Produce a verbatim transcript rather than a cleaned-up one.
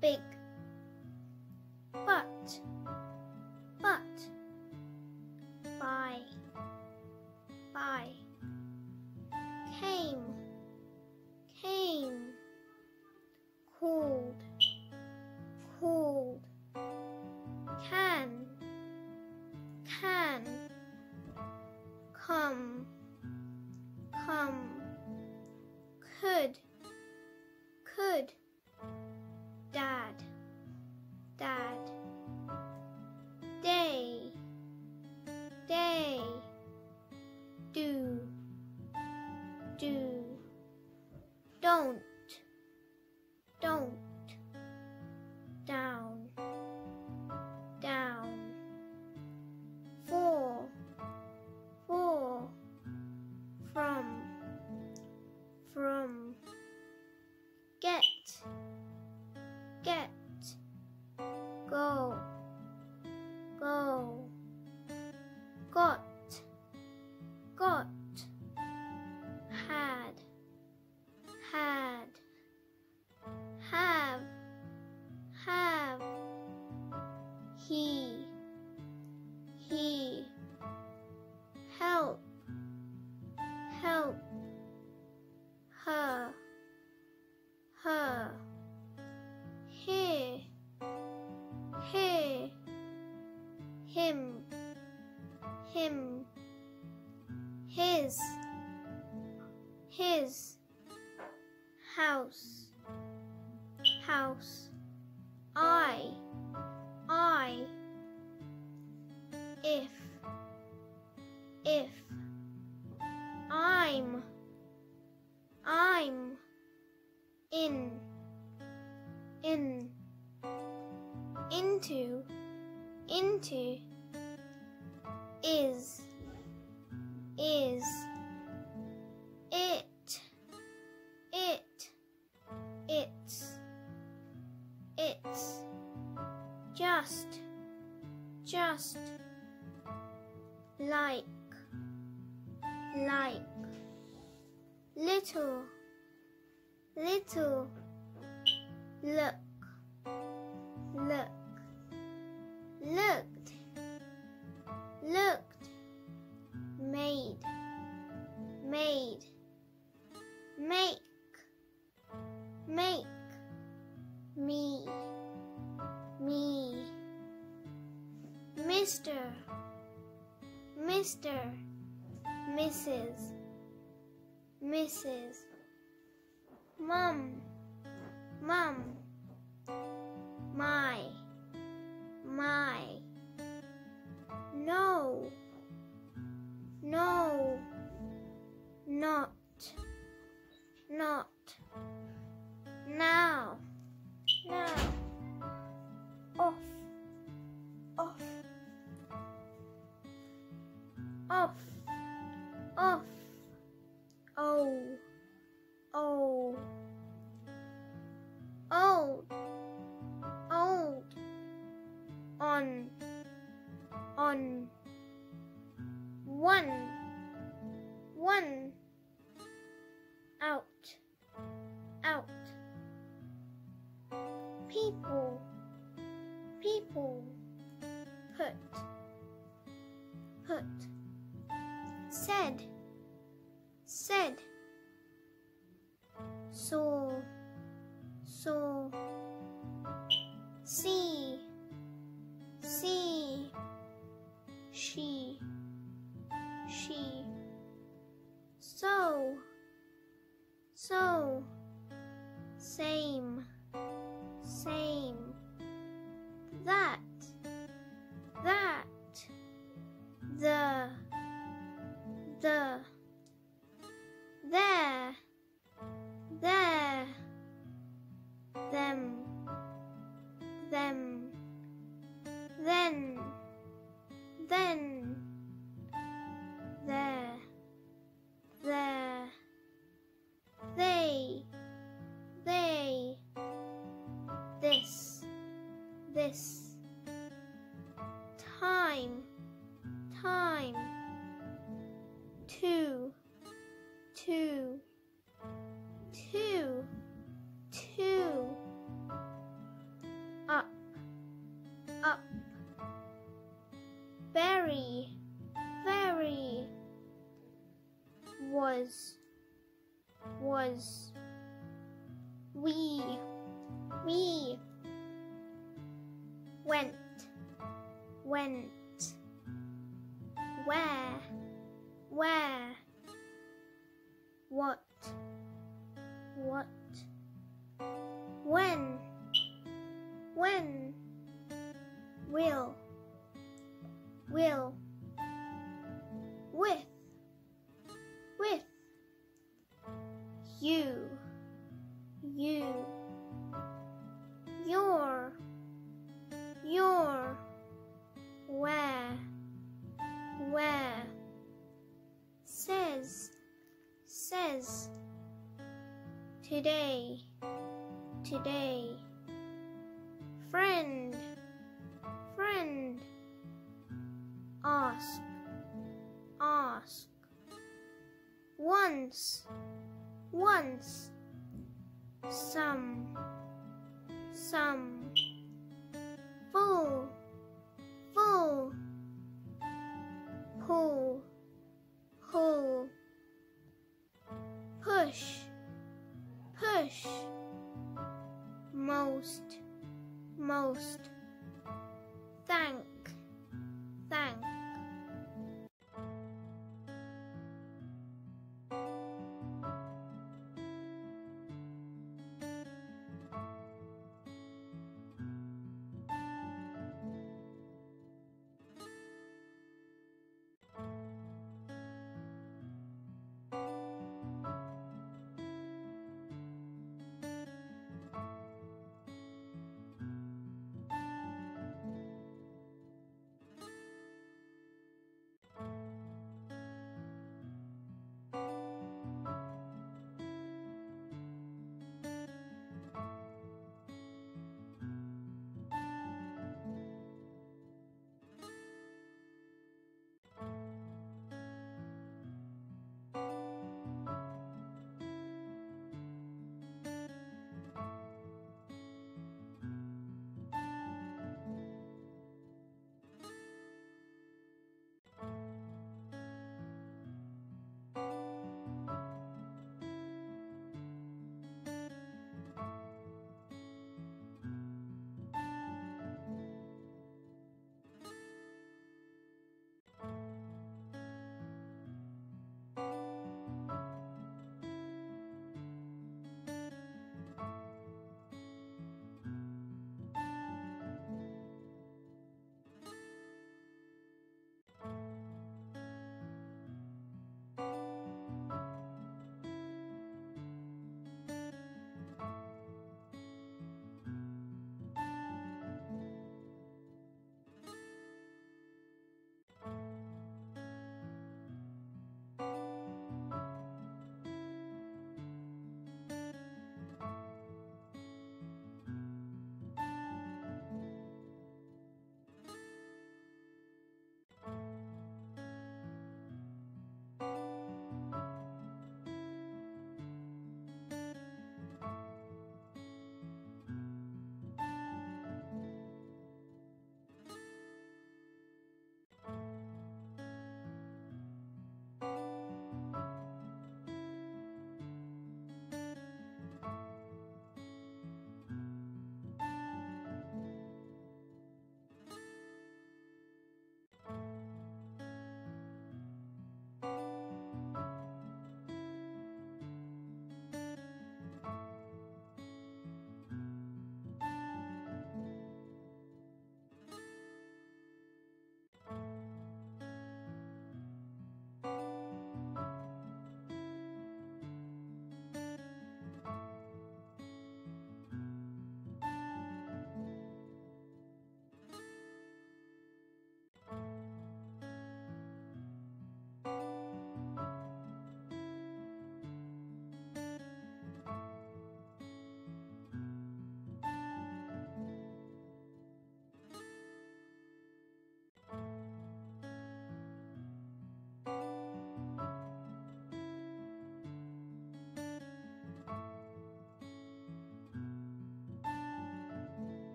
big. But, but, by, by, came, came, called, called, can, can, come, come, could, could, dad, dad, day, day, do, do, don't, don't, down, down, for, for, from, from, get, get, go, go, got, got, had, had, have, have, he, he, help, help, her, her, here, here, him, him, his, his, house, house, I, I, if, if, I'm, I'm, in, in, into, into, is, is, it, it, it's, it's, just, just, like, like, little, little, look, look, looked, looked, made, made, make, make, me, me, Mister, Mister, Missus, Missus, Mum, Mum, my, my, no, no, not, not, now, now, off, off, off, off, oh, oh, old, old, on, on, one, one, out, out, people, people, put, put, said, said, saw, saw, see, see, she, she, so, so, same, same, that, that, the, the, there, there, them, them, then, then, there, there, they, they, this, this, time, time, two, two, two, two, went, where, where, what, what, when, when, will, will, with, with, you, you, your, your, where, where, says, says, today, today, friend, friend, ask, ask, once, once, some, some, full, full, pull, pull, push, push, most, most, thanks.